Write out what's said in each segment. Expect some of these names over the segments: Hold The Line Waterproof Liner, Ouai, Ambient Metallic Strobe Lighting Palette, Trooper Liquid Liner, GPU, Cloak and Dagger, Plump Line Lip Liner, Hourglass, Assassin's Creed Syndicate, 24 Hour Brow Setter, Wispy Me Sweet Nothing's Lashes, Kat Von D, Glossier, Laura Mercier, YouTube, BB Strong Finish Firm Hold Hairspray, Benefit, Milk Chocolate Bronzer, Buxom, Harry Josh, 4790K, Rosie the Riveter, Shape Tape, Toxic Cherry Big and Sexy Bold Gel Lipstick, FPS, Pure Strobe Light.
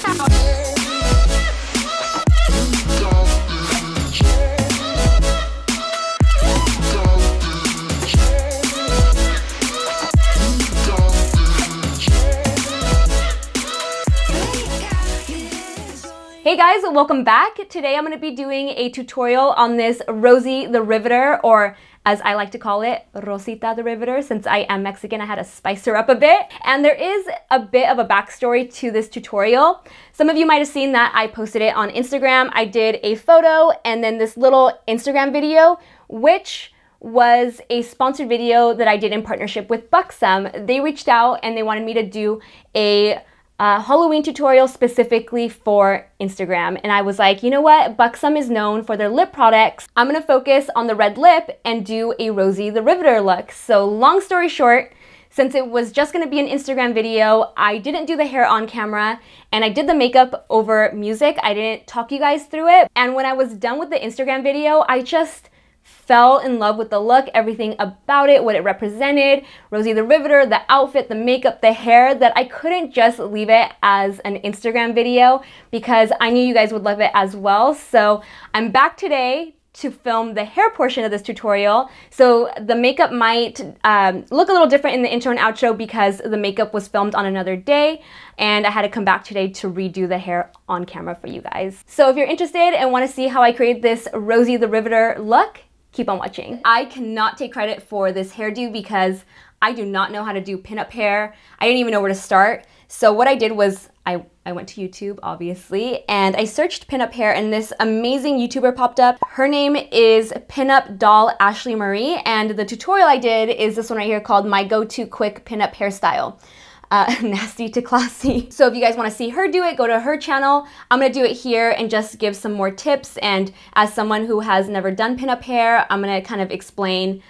Hey guys, welcome back. Today I'm going to be doing a tutorial on this Rosie the Riveter, or as I like to call it, Rosita the Riveter. Since I am Mexican, I had to spice her up a bit. And there is a bit of a backstory to this tutorial. Some of you might have seen that I posted it on Instagram. I did a photo and then this little Instagram video, which was a sponsored video that I did in partnership with Buxom. They reached out and they wanted me to do a Halloween tutorial specifically for Instagram, and I was like, you know what, Buxom is known for their lip products. I'm gonna focus on the red lip and do a Rosie the Riveter look. So long story short, since it was just gonna be an Instagram video, I didn't do the hair on camera and I did the makeup over music. I didn't talk you guys through it. And when I was done with the Instagram video, I just fell in love with the look, everything about it, what it represented, Rosie the Riveter, the outfit, the makeup, the hair, that I couldn't just leave it as an Instagram video because I knew you guys would love it as well. So I'm back today to film the hair portion of this tutorial. So the makeup might look a little different in the intro and outro because the makeup was filmed on another day and I had to come back today to redo the hair on camera for you guys. So if you're interested and want to see how I created this Rosie the Riveter look, keep on watching. I cannot take credit for this hairdo because I do not know how to do pinup hair. I didn't even know where to start. So what I did was I went to YouTube, obviously, and I searched pinup hair and this amazing YouTuber popped up. Her name is Pinup Doll Ashley Marie, and the tutorial I did is this one right here called My Go-To Quick Pinup Hairstyle. Nasty to classy. So if you guys want to see her do it, go to her channel. I'm going to do it here and just give some more tips, and as someone who has never done pinup hair, I'm going to kind of explain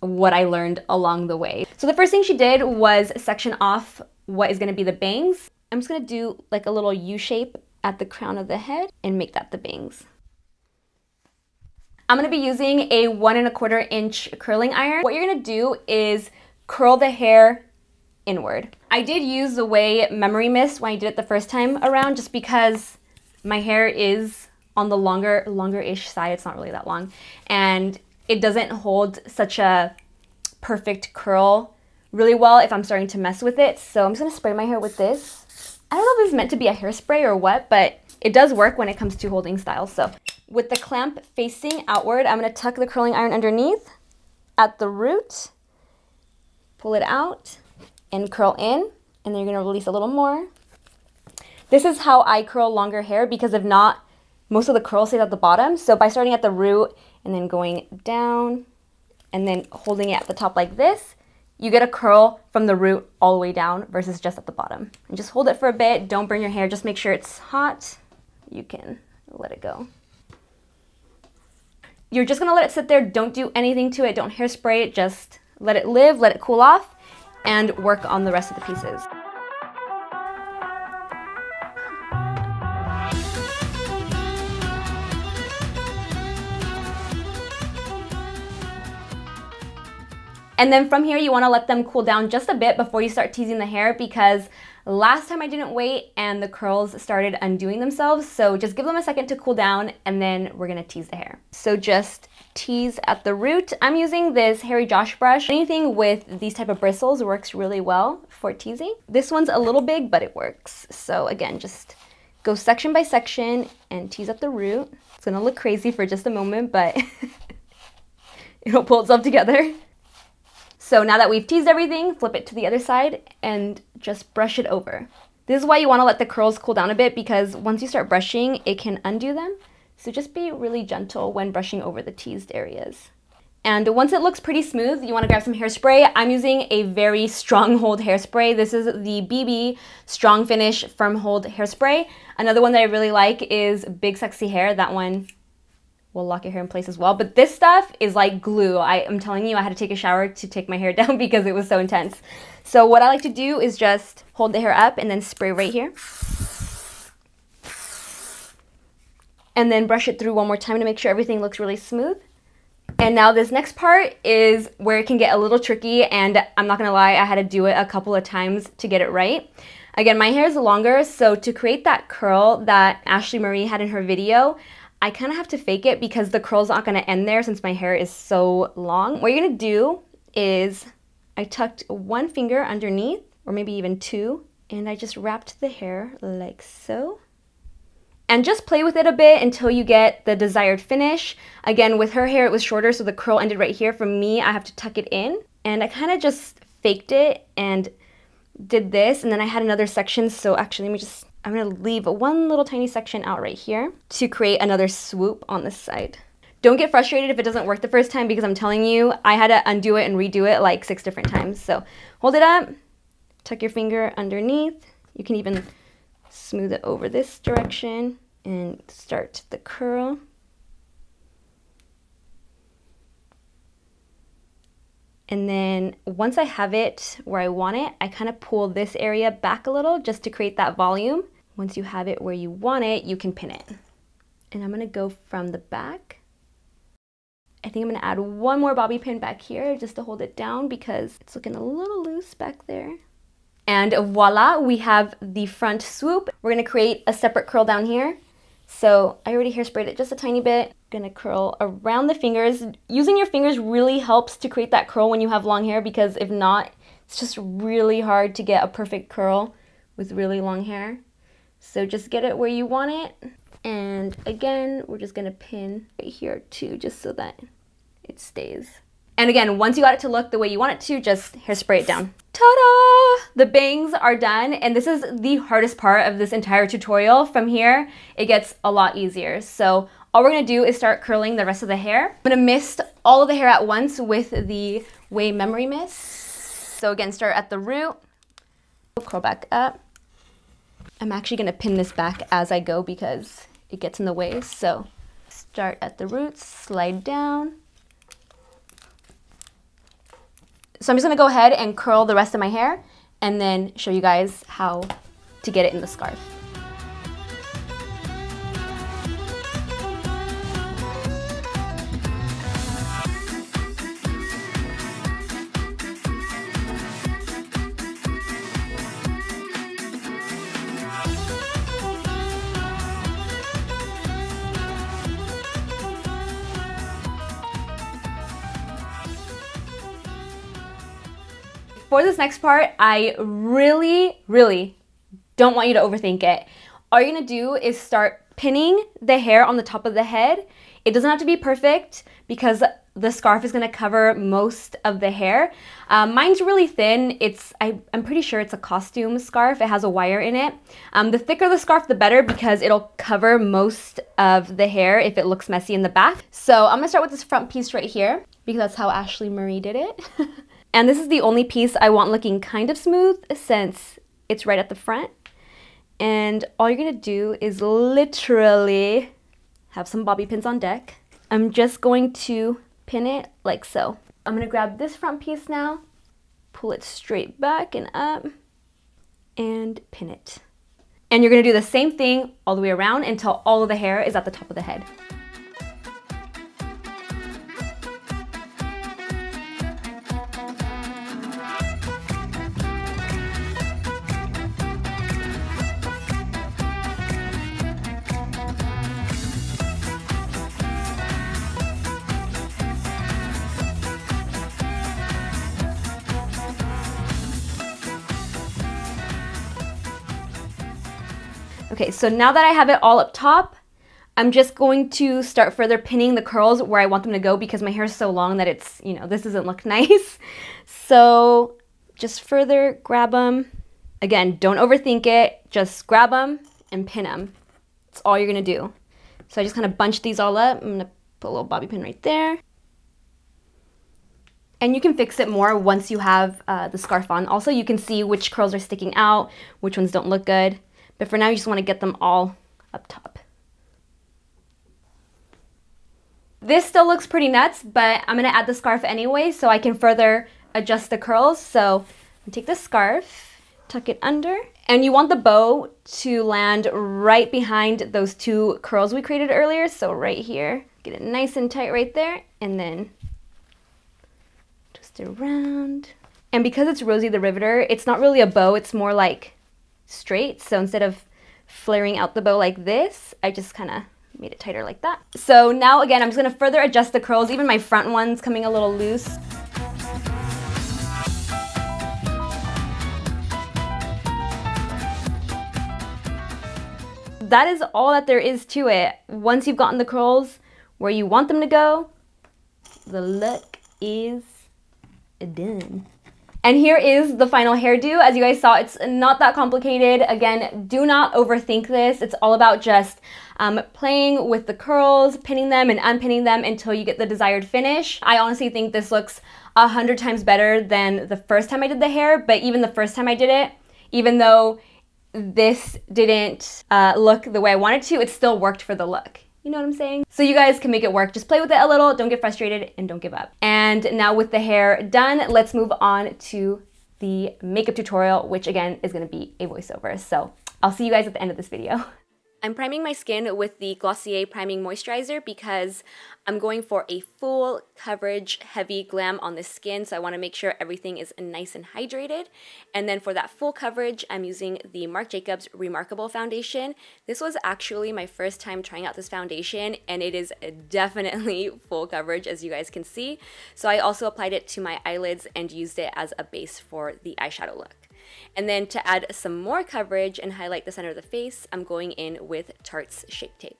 what I learned along the way. So the first thing she did was section off what is going to be the bangs. I'm just going to do like a little U shape at the crown of the head and make that the bangs. I'm going to be using a 1 1/4 inch curling iron. What you're going to do is curl the hair inward. I did use the Ouai memory mist when I did it the first time around, just because my hair is on the longer-ish side. It's not really that long, and it doesn't hold such a perfect curl really well if I'm starting to mess with it. So I'm just gonna spray my hair with this. I don't know if this is meant to be a hairspray or what, but it does work when it comes to holding style. So with the clamp facing outward, I'm gonna tuck the curling iron underneath at the root, pull it out, and curl in, and then you're gonna release a little more. This is how I curl longer hair, because if not, most of the curl stays at the bottom. So by starting at the root and then going down and then holding it at the top like this, you get a curl from the root all the way down versus just at the bottom. And just hold it for a bit, don't burn your hair, just make sure it's hot. You can let it go. You're just gonna let it sit there, don't do anything to it, don't hairspray it, just let it live, let it cool off, and work on the rest of the pieces. And then from here, you wanna let them cool down just a bit before you start teasing the hair, because last time I didn't wait and the curls started undoing themselves. So just give them a second to cool down and then we're gonna tease the hair. So just tease at the root. I'm using this Harry Josh brush. Anything with these type of bristles works really well for teasing. This one's a little big, but it works. So again, just go section by section and tease up the root. It's gonna look crazy for just a moment, but it'll pull itself together. So now that we've teased everything, flip it to the other side and just brush it over. This is Ouai you want to let the curls cool down a bit, because once you start brushing, it can undo them. So just be really gentle when brushing over the teased areas. And once it looks pretty smooth, you want to grab some hairspray. I'm using a very strong hold hairspray. This is the BB Strong Finish Firm Hold Hairspray. Another one that I really like is Big Sexy Hair. That one will lock your hair in place as well. But this stuff is like glue. I am telling you, I had to take a shower to take my hair down because it was so intense. So what I like to do is just hold the hair up and then spray right here. And then brush it through one more time to make sure everything looks really smooth. And now this next part is where it can get a little tricky, and I'm not gonna lie, I had to do it a couple of times to get it right. Again, my hair is longer, so to create that curl that Ashley Marie had in her video, I kind of have to fake it because the curl's not going to end there since my hair is so long. What you're going to do is I tucked one finger underneath, or maybe even two, and I just wrapped the hair like so. And just play with it a bit until you get the desired finish. Again, with her hair it was shorter, so the curl ended right here. For me, I have to tuck it in. And I kind of just faked it and did this, and then I had another section, so actually I'm gonna leave one little tiny section out right here to create another swoop on this side. Don't get frustrated if it doesn't work the first time, because I'm telling you, I had to undo it and redo it like 6 different times. So hold it up, tuck your finger underneath. You can even smooth it over this direction and start the curl. And then once I have it where I want it, I kind of pull this area back a little just to create that volume. Once you have it where you want it, you can pin it. And I'm gonna go from the back. I think I'm gonna add one more bobby pin back here just to hold it down because it's looking a little loose back there. And voila, we have the front swoop. We're gonna create a separate curl down here. So I already hairsprayed it just a tiny bit. Gonna curl around the fingers. Using your fingers really helps to create that curl when you have long hair, because if not, it's just really hard to get a perfect curl with really long hair. So just get it where you want it. And again, we're just gonna pin right here too, just so that it stays. And again, once you got it to look the Ouai you want it to, just hairspray it down. Ta-da! The bangs are done, and this is the hardest part of this entire tutorial. From here, it gets a lot easier. So all we're gonna do is start curling the rest of the hair. I'm gonna mist all of the hair at once with the Ouai Memory Mist. So again, start at the root, curl back up. I'm actually gonna pin this back as I go because it gets in the Ouai. So start at the roots, slide down. So I'm just gonna go ahead and curl the rest of my hair and then show you guys how to get it in the scarf. For this next part, I really don't want you to overthink it. All you're gonna do is start pinning the hair on the top of the head. It doesn't have to be perfect because the scarf is gonna cover most of the hair. Mine's really thin. I'm pretty sure it's a costume scarf. It has a wire in it. The thicker the scarf, the better, because it'll cover most of the hair if it looks messy in the back. So I'm gonna start with this front piece right here because that's how Ashley Marie did it. And this is the only piece I want looking kind of smooth since it's right at the front. And all you're gonna do is literally have some bobby pins on deck. I'm just going to pin it like so. I'm gonna grab this front piece now, pull it straight back and up, and pin it. And you're gonna do the same thing all the Ouai around until all of the hair is at the top of the head. Okay, so now that I have it all up top, I'm just going to start further pinning the curls where I want them to go because my hair is so long that it's, you know, this doesn't look nice. So just further grab them. Again, don't overthink it. Just grab them and pin them. That's all you're going to do. So I just kind of bunch these all up. I'm going to put a little bobby pin right there. And you can fix it more once you have the scarf on. Also, you can see which curls are sticking out, which ones don't look good. But for now, you just want to get them all up top. This still looks pretty nuts, but I'm going to add the scarf anyway so I can further adjust the curls. So take the scarf, tuck it under, and you want the bow to land right behind those two curls we created earlier. So right here, get it nice and tight right there, and then twist it around. And because it's Rosie the Riveter, it's not really a bow, it's more like straight. So instead of flaring out the bow like this, I just kind of made it tighter like that. So now again, I'm just going to further adjust the curls, even my front one's coming a little loose. That is all that there is to it. Once you've gotten the curls where you want them to go, the look is done. And here is the final hairdo. As you guys saw, it's not that complicated. Again, do not overthink this. It's all about just playing with the curls, pinning them and unpinning them until you get the desired finish. I honestly think this looks 100 times better than the first time I did the hair, but even the first time I did it, even though this didn't look the Ouai I wanted to, it still worked for the look. You know what I'm saying? So you guys can make it work. Just play with it a little, don't get frustrated, and don't give up. And now with the hair done, let's move on to the makeup tutorial, which again is gonna be a voiceover. So I'll see you guys at the end of this video. I'm priming my skin with the Glossier Priming Moisturizer because I'm going for a full coverage, heavy glam on the skin, so I wanna make sure everything is nice and hydrated. And then for that full coverage, I'm using the Marc Jacobs Re(Marc)able Foundation. This was actually my first time trying out this foundation, and it is definitely full coverage, as you guys can see. So I also applied it to my eyelids and used it as a base for the eyeshadow look. And then to add some more coverage and highlight the center of the face, I'm going in with Tarte's Shape Tape.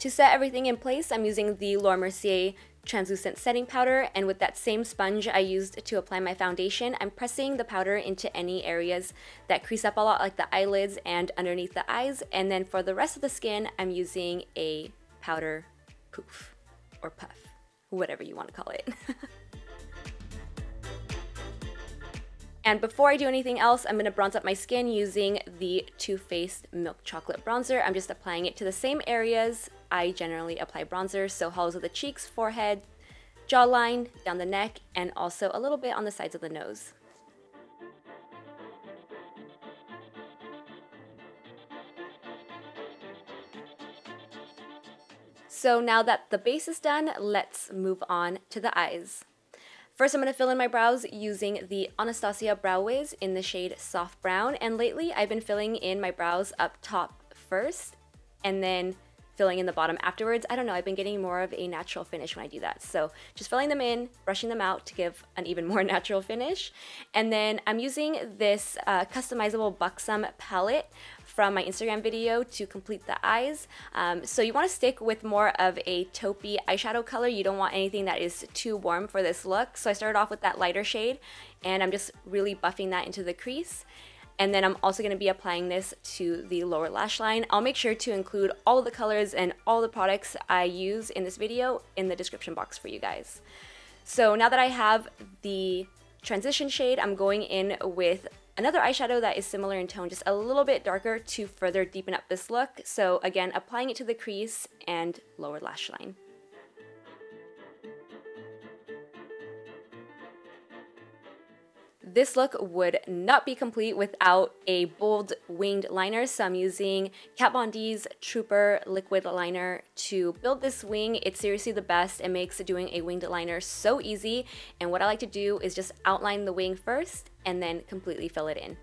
To set everything in place, I'm using the Laura Mercier Translucent Setting Powder, and with that same sponge I used to apply my foundation, I'm pressing the powder into any areas that crease up a lot, like the eyelids and underneath the eyes, and then for the rest of the skin, I'm using a powder poof or puff, whatever you want to call it. And before I do anything else, I'm going to bronze up my skin using the Too Faced Milk Chocolate Bronzer. I'm just applying it to the same areas I generally apply bronzer, so hollows of the cheeks, forehead, jawline, down the neck, and also a little bit on the sides of the nose. So now that the base is done, let's move on to the eyes. First, I'm going to fill in my brows using the Anastasia Brow Wiz in the shade Soft Brown. And lately, I've been filling in my brows up top first and then filling in the bottom afterwards. I don't know, I've been getting more of a natural finish when I do that. So just filling them in, brushing them out to give an even more natural finish. And then I'm using this customizable Buxom palette from my Instagram video to complete the eyes. So you wanna stick with more of a taupey eyeshadow color. You don't want anything that is too warm for this look. So I started off with that lighter shade and I'm just really buffing that into the crease. And then I'm also gonna be applying this to the lower lash line. I'll make sure to include all of the colors and all the products I use in this video in the description box for you guys. So now that I have the transition shade, I'm going in with another eyeshadow that is similar in tone, just a little bit darker to further deepen up this look. So again, applying it to the crease and lower lash line. This look would not be complete without a bold winged liner, so I'm using Kat Von D's Trooper Liquid Liner to build this wing. It's seriously the best. It makes doing a winged liner so easy, and what I like to do is just outline the wing first and then completely fill it in.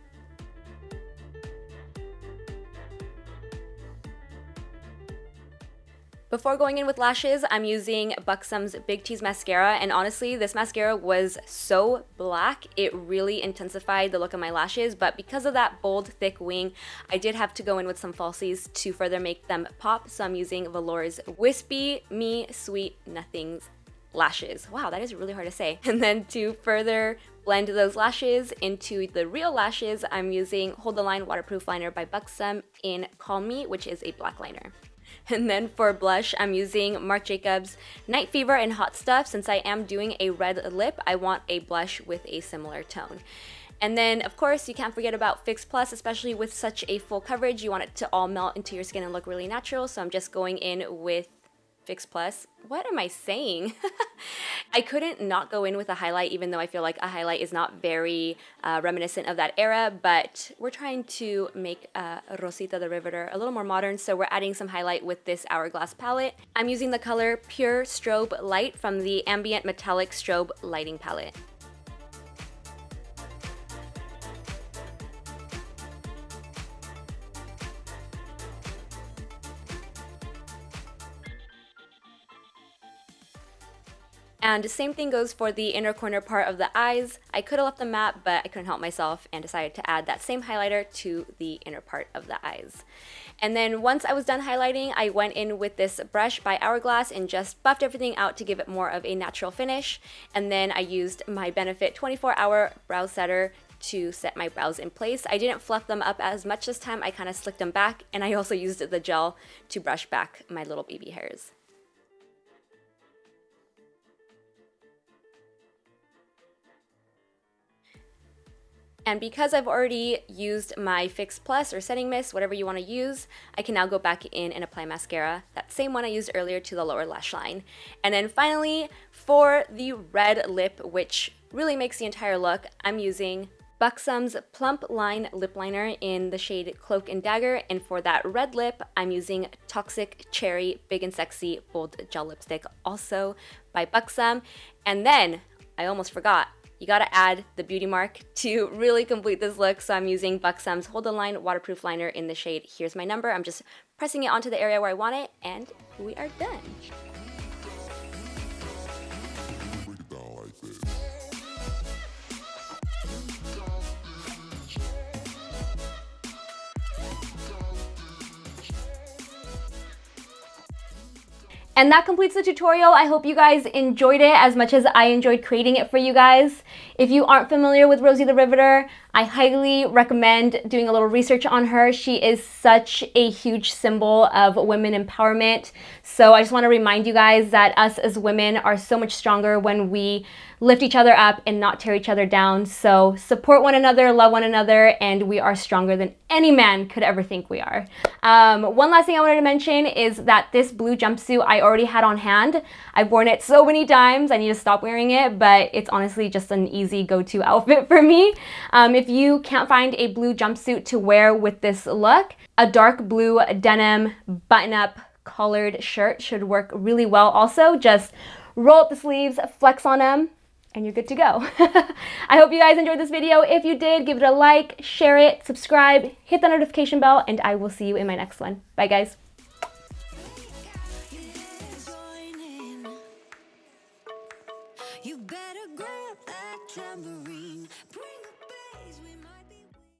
Before going in with lashes, I'm using Buxom's Big T's Mascara, and honestly, this mascara was so black, it really intensified the look of my lashes, but because of that bold, thick wing, I did have to go in with some falsies to further make them pop, so I'm using Velour's Wispy Me Sweet Nothing's Lashes. Wow, that is really hard to say. And then to further blend those lashes into the real lashes, I'm using Hold The Line Waterproof Liner by Buxom in Call Me, which is a black liner. And then for blush, I'm using Marc Jacobs Night Fever and Hot Stuff. Since I am doing a red lip, I want a blush with a similar tone. And then, of course, you can't forget about Fix+, especially with such a full coverage. You want it to all melt into your skin and look really natural, so I'm just going in with Fix+. What am I saying? I couldn't not go in with a highlight, even though I feel like a highlight is not very reminiscent of that era, but we're trying to make Rosita the Riveter a little more modern, so we're adding some highlight with this Hourglass palette. I'm using the color Pure Strobe Light from the Ambient Metallic Strobe Lighting Palette. And the same thing goes for the inner corner part of the eyes. I could have left the matte, but I couldn't help myself and decided to add that same highlighter to the inner part of the eyes. And then once I was done highlighting, I went in with this brush by Hourglass and just buffed everything out to give it more of a natural finish. And then I used my Benefit 24 Hour Brow Setter to set my brows in place. I didn't fluff them up as much this time. I kind of slicked them back, and I also used the gel to brush back my little baby hairs. And because I've already used my Fix+ or setting mist, whatever you want to use, I can now go back in and apply mascara, that same one I used earlier, to the lower lash line. And then finally, for the red lip, which really makes the entire look, I'm using Buxom's Plump Line Lip Liner in the shade Cloak and Dagger. And for that red lip, I'm using Toxic Cherry Big and Sexy Bold Gel Lipstick, also by Buxom. And then, I almost forgot, you gotta add the beauty mark to really complete this look, so I'm using Buxom's Hold The Line Waterproof Liner in the shade Here's My Number. I'm just pressing it onto the area where I want it, and we are done. And that completes the tutorial. I hope you guys enjoyed it as much as I enjoyed creating it for you guys. If you aren't familiar with Rosie the Riveter, I highly recommend doing a little research on her. She is such a huge symbol of women empowerment. So I just want to remind you guys that us as women are so much stronger when we lift each other up and not tear each other down. So support one another, love one another, and we are stronger than any man could ever think we are. One last thing I wanted to mention is that this blue jumpsuit I already had on hand. I've worn it so many times, I need to stop wearing it, but it's honestly just an easy go-to outfit for me. If you can't find a blue jumpsuit to wear with this look, a dark blue denim button-up collared shirt should work really well also. Just roll up the sleeves, flex on them, and you're good to go. I hope you guys enjoyed this video. If you did, give it a like, share it, subscribe, hit the notification bell, and I will see you in my next one. Bye, guys.